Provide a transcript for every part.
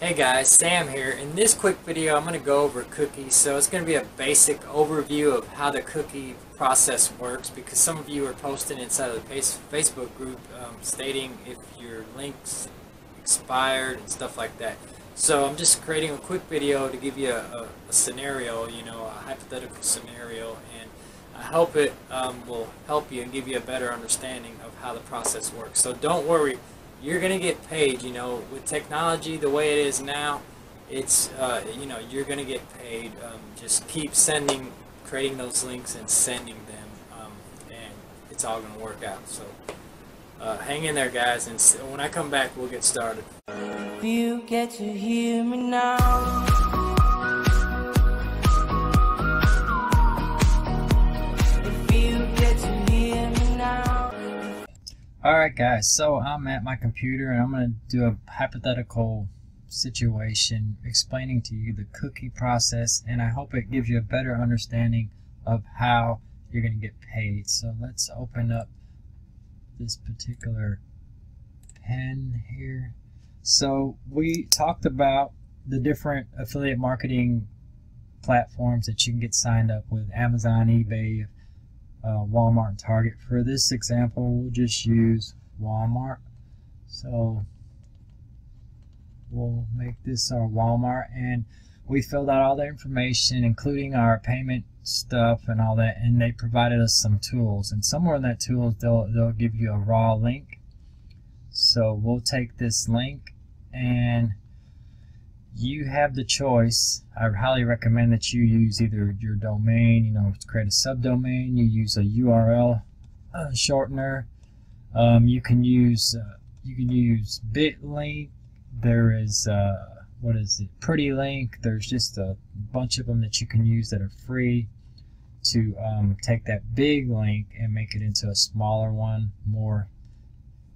Hey guys, Sam here. In this quick video I'm going to go over cookies. So it's going to be a basic overview of how the cookie process works, because some of you are posting inside of the Facebook group stating if your links expired and stuff like that. So I'm just creating a quick video to give you a scenario, you know, a hypothetical scenario, and I hope it will help you and give you a better understanding of how the process works. So don't worry. You're gonna get paid, you know, with technology the way it is now. It's you know, you're gonna get paid. Just keep creating those links and sending them, and it's all gonna work out. So hang in there, guys, and when I come back, we'll get started. You get to hear me now. Alright guys, so I'm at my computer and I'm going to do a hypothetical situation explaining to you the cookie process, and I hope it gives you a better understanding of how you're going to get paid. So let's open up this particular pen here. So we talked about the different affiliate marketing platforms that you can get signed up with: Amazon, eBay, Walmart, and Target. For this example, we'll just use Walmart. So we'll make this our Walmart, and we filled out all the information, including our payment stuff and all that, and they provided us some tools, and somewhere in that tools they'll give you a raw link. So we'll take this link, and you have the choice. I highly recommend that you use either your domain, you know, to create a subdomain, you use a URL shortener. You can use Bitly. There is what is it? Pretty Link. There's just a bunch of them that you can use that are free to take that big link and make it into a smaller one. More,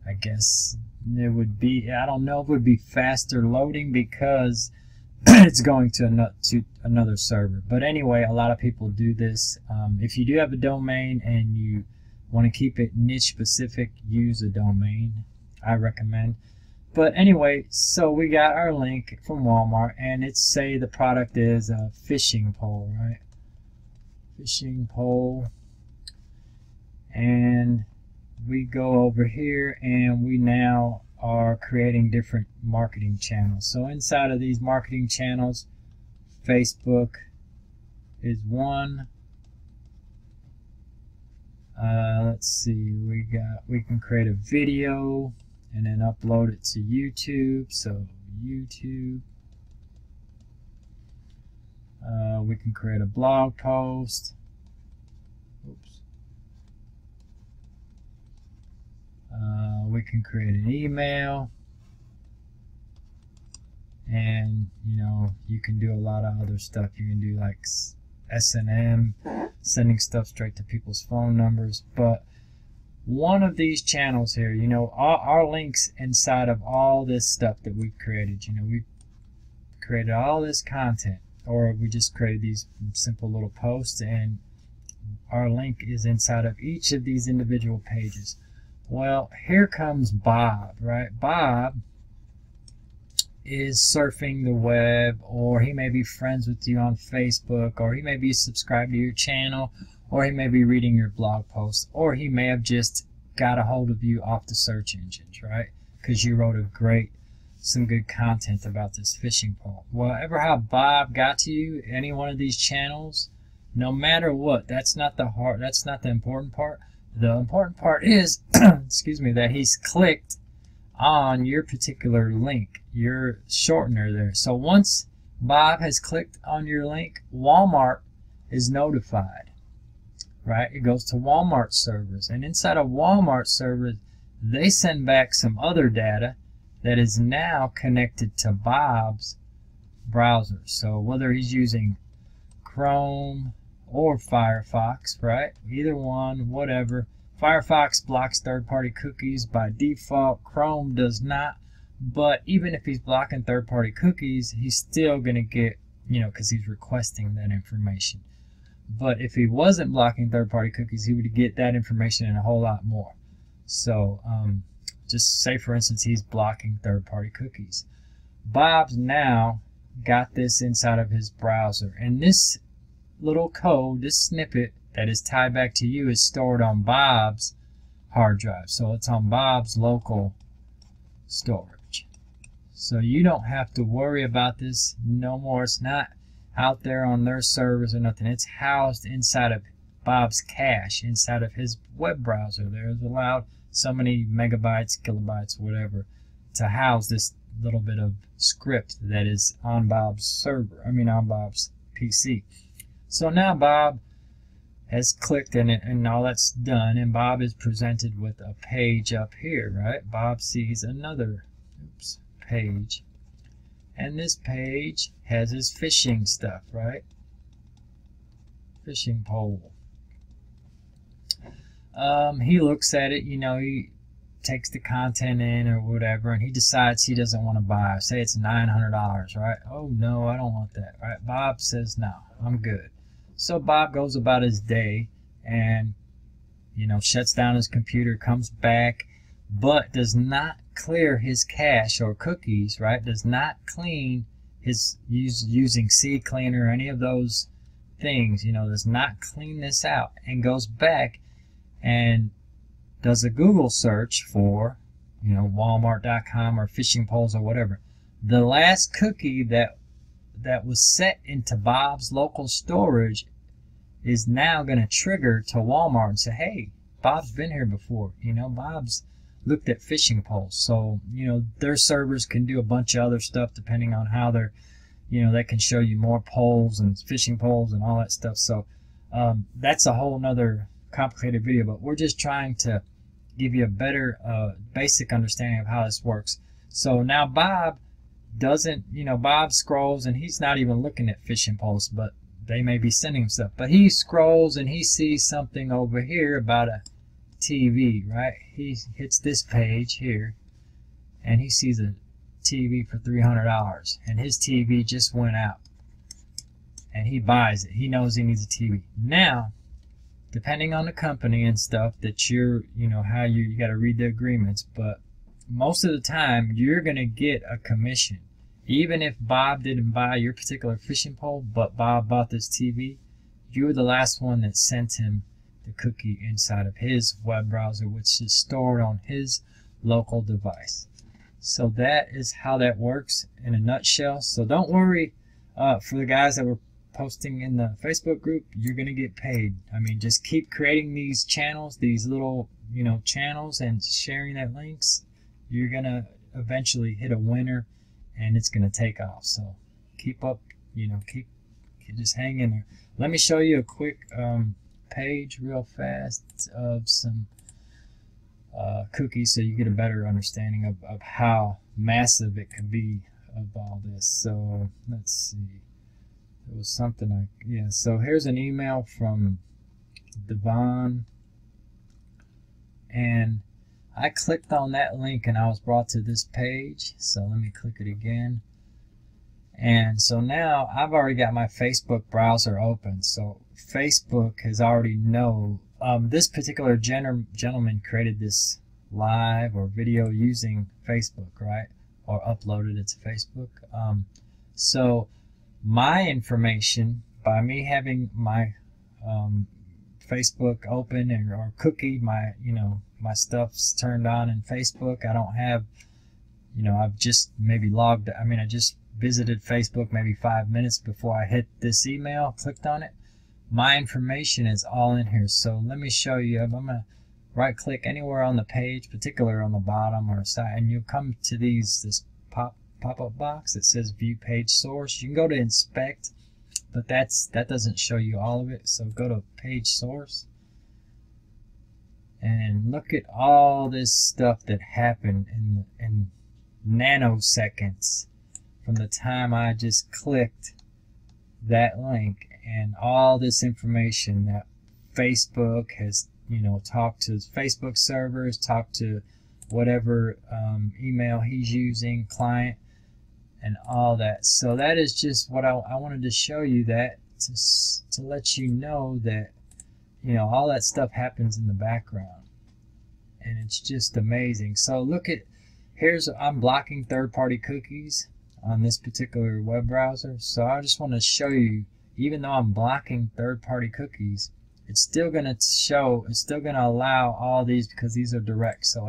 I guess it would be, I don't know if it would be faster loading because it's going to another server. But anyway, a lot of people do this. If you do have a domain and you want to keep it niche specific, use a domain, I recommend. But anyway, so we got our link from Walmart, and it's, say the product is a fishing pole, right? Fishing pole. And we go over here, and we now are creating different marketing channels. So inside of these marketing channels, Facebook is one. Let's see, we can create a video and then upload it to YouTube. So YouTube, we can create a blog post. Oops. We can create an email, and you know, you can do a lot of other stuff. You can do like S&M, sending stuff straight to people's phone numbers. But one of these channels here, you know, our links inside of all this stuff that we've created, you know, we created all this content, or we just created these simple little posts, and our link is inside of each of these individual pages. Well, here comes Bob, right? Bob is surfing the web, or he may be friends with you on Facebook, or he may be subscribed to your channel, or he may be reading your blog post, or he may have just got a hold of you off the search engines, right? Because you wrote some good content about this fishing pole. Well, ever how Bob got to you, any one of these channels, no matter what, that's not the important part. The important part is, excuse me, that he's clicked on your particular link, your shortener there. So once Bob has clicked on your link, Walmart is notified, right? It goes to Walmart servers, and inside of Walmart servers, they send back some other data that is now connected to Bob's browser. So whether he's using Chrome or Firefox, right? Either one, whatever. Firefox blocks third-party cookies by default. Chrome does not. But even if he's blocking third-party cookies, he's still going to get, you know, because he's requesting that information. But if he wasn't blocking third-party cookies, he would get that information and a whole lot more. So just say, for instance, he's blocking third-party cookies. Bob's now got this inside of his browser, and this little code, this snippet that is tied back to you, is stored on Bob's hard drive. So it's on Bob's local storage. So you don't have to worry about this no more. It's not out there on their servers or nothing. It's housed inside of Bob's cache, inside of his web browser. There's allowed so many megabytes, kilobytes, whatever, to house this little bit of script that is on Bob's server, I mean on Bob's PC. So now Bob has clicked and all that's done, and Bob is presented with a page up here, right? Bob sees another page, and this page has his fishing stuff, right? Fishing pole. He looks at it, you know, he takes the content in or whatever, and he decides he doesn't want to buy. Say it's $900, right? Oh no, I don't want that, right? Bob says, no, I'm good. So Bob goes about his day and, you know, shuts down his computer, comes back, but does not clear his cache or cookies, right? Does not clean his using CCleaner or any of those things, you know, does not clean this out, and goes back and does a Google search for, you know, Walmart.com or fishing poles or whatever. The last cookie that was set into Bob's local storage is now going to trigger to Walmart and say, hey, Bob's been here before, you know, Bob's looked at fishing poles. So, you know, their servers can do a bunch of other stuff depending on how they're, you know, they can show you more poles and fishing poles and all that stuff. So that's a whole nother complicated video, but we're just trying to give you a better basic understanding of how this works. So now Bob doesn't, you know, Bob scrolls and he's not even looking at fishing poles, but they may be sending him stuff. But he scrolls and he sees something over here about a TV, right? He hits this page here and he sees a TV for $300, and his TV just went out, and he buys it. He knows he needs a TV. Now, depending on the company and stuff that you're, you know, how you got to read the agreements, but most of the time you're going to get a commission. Even if Bob didn't buy your particular fishing pole, but Bob bought this TV, you were the last one that sent him the cookie inside of his web browser, which is stored on his local device. So that is how that works in a nutshell. So don't worry for the guys that were posting in the Facebook group, you're gonna get paid. I mean, just keep creating these channels, these little, you know, channels, and sharing that links. You're gonna eventually hit a winner, and it's gonna take off. So keep up, you know, keep just hang in there. Let me show you a quick page real fast of some cookies, so you get a better understanding of how massive it could be of all this. So let's see. It was something like, yeah, so here's an email from Devon, and I clicked on that link and I was brought to this page. So let me click it again, and so now I've already got my Facebook browser open. So Facebook has already known this particular gentleman created this live or video using Facebook, right, or uploaded it to Facebook. So my information, by me having my Facebook open and or cookie, my, you know, my stuff's turned on in Facebook. I don't have, you know, I've just maybe logged, I mean, I just visited Facebook maybe 5 minutes before I hit this email, clicked on it. My information is all in here. So let me show you. I'm gonna right click anywhere on the page, particular on the bottom or side, and you'll come to these this pop-up box that says view page source. You can go to inspect, but that doesn't show you all of it. So go to page source and look at all this stuff that happened in nanoseconds from the time I just clicked that link, and all this information that Facebook has, you know, talked to Facebook servers, talked to whatever email he's using, client, and all that. So that is just what I wanted to show you, that to let you know that, you know, all that stuff happens in the background, and it's just amazing. So look at, here's, I'm blocking third-party cookies. on this particular web browser. So I just want to show you, even though I'm blocking third-party cookies, it's still going to show, it's still going to allow all these because these are direct. So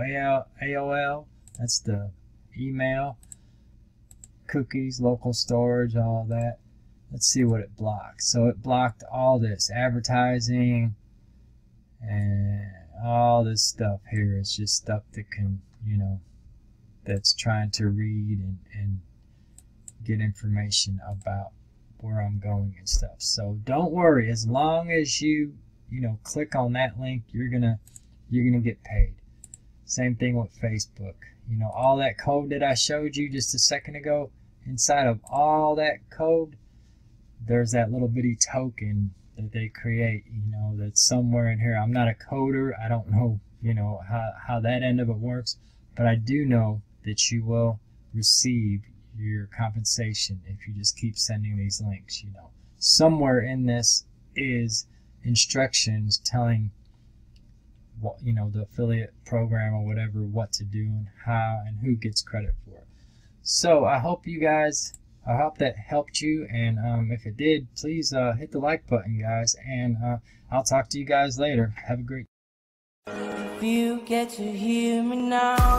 AOL, that's the email, cookies, local storage, all that. Let's see what it blocks. So it blocked all this advertising and all this stuff here. It's just stuff that can, you know, that's trying to read and get information about where I'm going and stuff. So don't worry, as long as you click on that link, you're gonna get paid. Same thing with Facebook. You know, all that code that I showed you just a second ago, inside of all that code, there's that little bitty token that they create, you know, that's somewhere in here. I'm not a coder. I don't know, you know, how that end of it works, but I do know that you will receive your compensation if you just keep sending these links, you know. Somewhere in this is instructions telling what, you know, the affiliate program or whatever, what to do and how and who gets credit for it. So I hope you guys, I hope that helped you, and if it did, please hit the like button, guys, and I'll talk to you guys later. Have a great day. You get to hear me now.